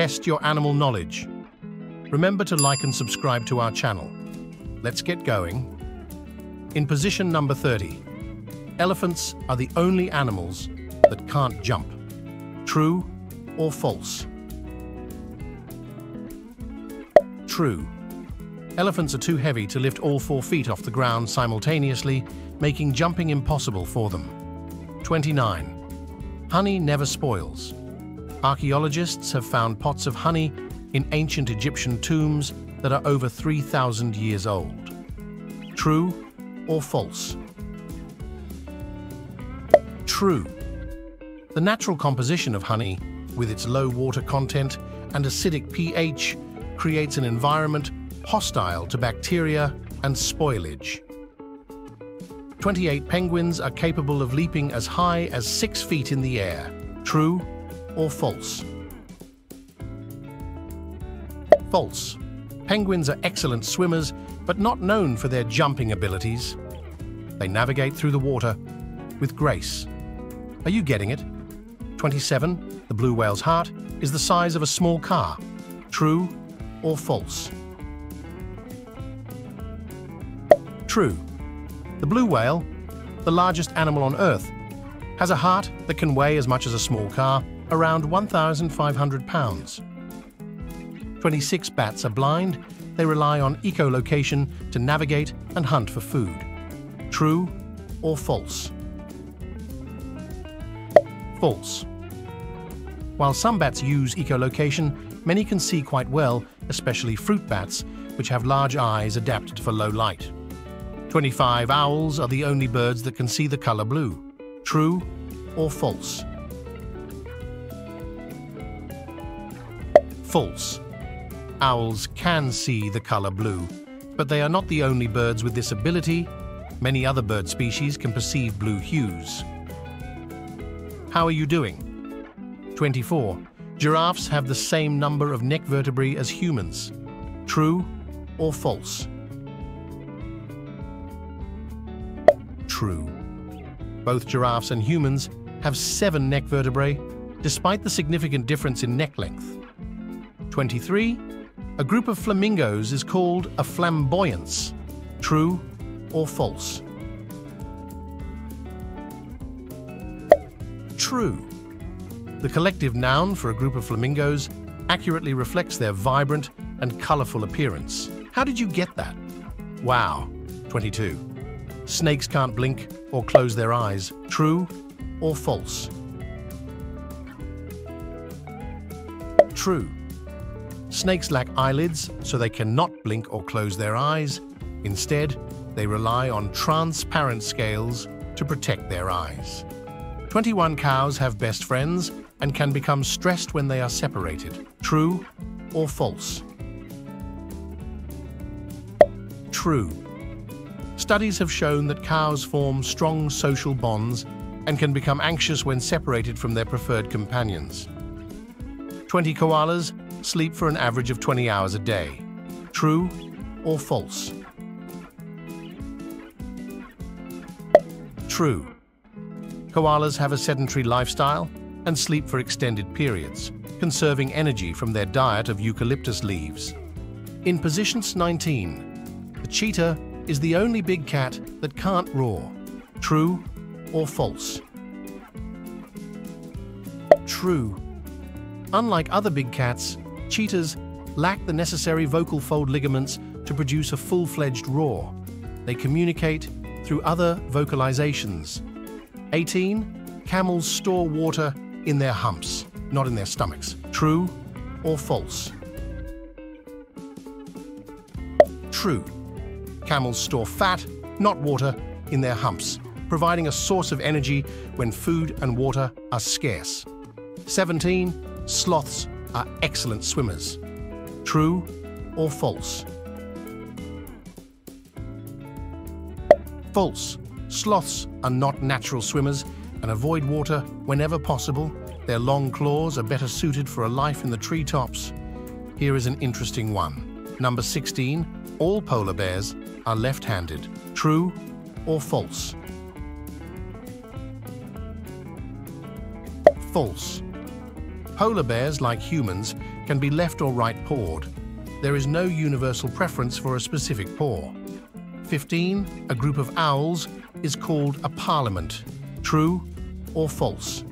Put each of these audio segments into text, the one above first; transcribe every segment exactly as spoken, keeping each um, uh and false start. Test your animal knowledge. Remember to like and subscribe to our channel. Let's get going. In position number thirty, elephants are the only animals that can't jump. True or false? True. Elephants are too heavy to lift all four feet off the ground simultaneously, making jumping impossible for them. twenty-nine. Honey never spoils. Archaeologists have found pots of honey in ancient Egyptian tombs that are over three thousand years old. True or false? True. The natural composition of honey, with its low water content and acidic pH, creates an environment hostile to bacteria and spoilage. twenty-eight. Penguins are capable of leaping as high as six feet in the air. True or false? False. Penguins are excellent swimmers, but not known for their jumping abilities. They navigate through the water with grace. Are you getting it? twenty-seven. The blue whale's heart is the size of a small car. True or false? True. The blue whale, the largest animal on Earth, has a heart that can weigh as much as a small car, around one thousand five hundred pounds. twenty-six. Bats are blind. They rely on echolocation to navigate and hunt for food. True or false? False. While some bats use echolocation, many can see quite well, especially fruit bats, which have large eyes adapted for low light. twenty-five. Owls are the only birds that can see the color blue. True or false? False. Owls can see the color blue, but they are not the only birds with this ability. Many other bird species can perceive blue hues. How are you doing? twenty-four. Giraffes have the same number of neck vertebrae as humans. True or false? True. Both giraffes and humans have seven neck vertebrae, despite the significant difference in neck length. twenty-three. A group of flamingos is called a flamboyance. True or false? True. The collective noun for a group of flamingos accurately reflects their vibrant and colorful appearance. How did you get that? Wow. twenty-two. Snakes can't blink or close their eyes. True or false? True. Snakes lack eyelids, so they cannot blink or close their eyes. Instead, they rely on transparent scales to protect their eyes. twenty-one. Cows have best friends and can become stressed when they are separated. True or false? True. Studies have shown that cows form strong social bonds and can become anxious when separated from their preferred companions. twenty. Koalas sleep for an average of twenty hours a day. True or false? True. Koalas have a sedentary lifestyle and sleep for extended periods, conserving energy from their diet of eucalyptus leaves. In position nineteen, the cheetah is the only big cat that can't roar. True or false? True. Unlike other big cats, cheetahs lack the necessary vocal fold ligaments to produce a full-fledged roar. They communicate through other vocalizations. eighteen. Camels store water in their humps, not in their stomachs. True or false? True. Camels store fat, not water, in their humps, providing a source of energy when food and water are scarce. seventeen. Sloths are excellent swimmers. True or false? False. Sloths are not natural swimmers and avoid water whenever possible. Their long claws are better suited for a life in the treetops. Here is an interesting one. Number sixteen. All polar bears are left-handed. True or false? False. Polar bears, like humans, can be left or right pawed. There is no universal preference for a specific paw. fifteen. A group of owls is called a parliament. True or false?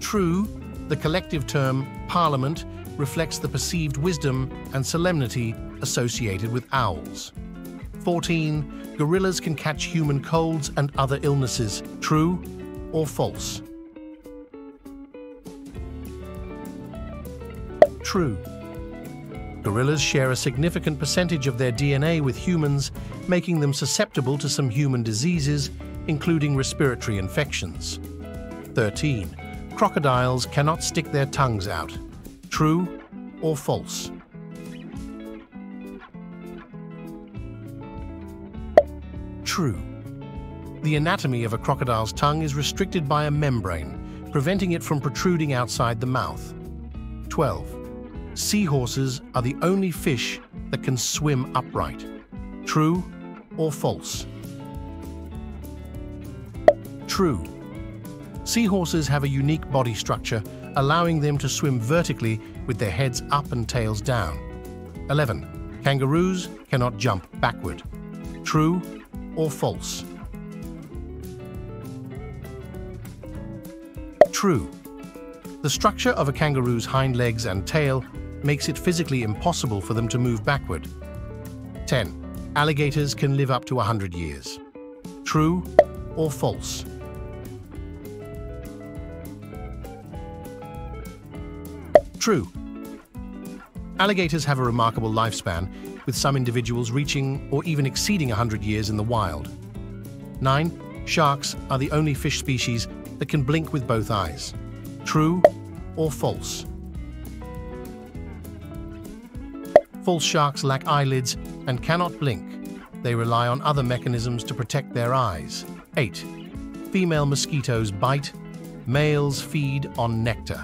True. The collective term parliament reflects the perceived wisdom and solemnity associated with owls. fourteen. Gorillas can catch human colds and other illnesses. True or false? True. Gorillas share a significant percentage of their D N A with humans, making them susceptible to some human diseases, including respiratory infections. thirteen. Crocodiles cannot stick their tongues out. True or false? True. The anatomy of a crocodile's tongue is restricted by a membrane, preventing it from protruding outside the mouth. twelve. Seahorses are the only fish that can swim upright. True or false? True. Seahorses have a unique body structure, allowing them to swim vertically with their heads up and tails down. eleven. Kangaroos cannot jump backward. True or false? True. The structure of a kangaroo's hind legs and tail makes it physically impossible for them to move backward. ten. Alligators can live up to one hundred years. True or false? True. Alligators have a remarkable lifespan, with some individuals reaching or even exceeding one hundred years in the wild. nine. Sharks are the only fish species that can blink with both eyes. True or false? False. Sharks lack eyelids and cannot blink. They rely on other mechanisms to protect their eyes. eight. Female mosquitoes bite. Males feed on nectar.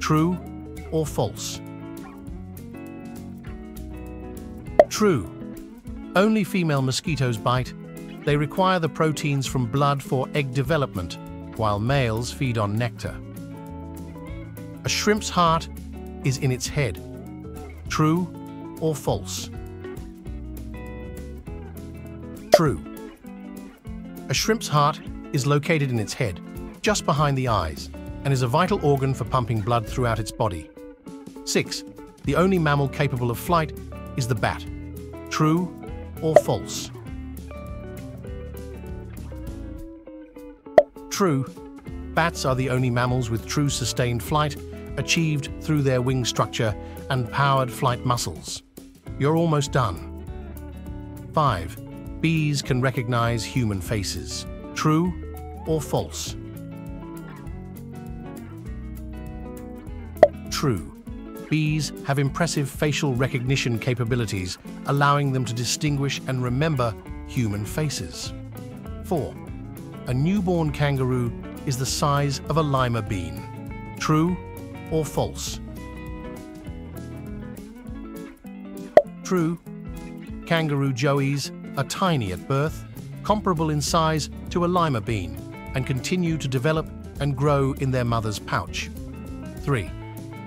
True or false? True. Only female mosquitoes bite. They require the proteins from blood for egg development, while males feed on nectar. A shrimp's heart is in its head. True or false? True. A shrimp's heart is located in its head, just behind the eyes, and is a vital organ for pumping blood throughout its body. six. The only mammal capable of flight is the bat. True or false? True. Bats are the only mammals with true sustained flight, achieved through their wing structure and powered flight muscles. You're almost done. five. Bees can recognize human faces. True or false? True. Bees have impressive facial recognition capabilities, allowing them to distinguish and remember human faces. four. A newborn kangaroo is the size of a lima bean. True or false? True. Kangaroo joeys are tiny at birth, comparable in size to a lima bean, and continue to develop and grow in their mother's pouch. three.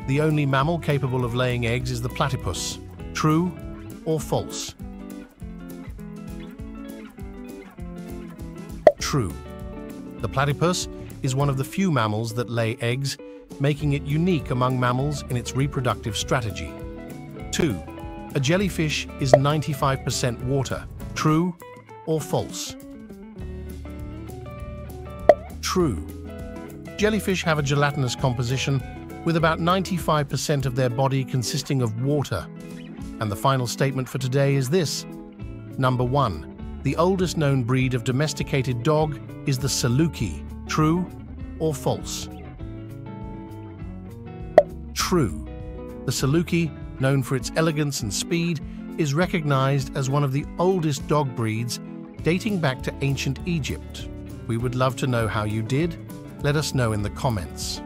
The only mammal capable of laying eggs is the platypus. True or false? True. The platypus is one of the few mammals that lay eggs, making it unique among mammals in its reproductive strategy. two. A jellyfish is ninety-five percent water. True or false? True. Jellyfish have a gelatinous composition, with about ninety-five percent of their body consisting of water. And the final statement for today is this. Number one. The oldest known breed of domesticated dog is the Saluki. True or false? True. The Saluki, known for its elegance and speed, is recognized as one of the oldest dog breeds, dating back to ancient Egypt. We would love to know how you did. Let us know in the comments.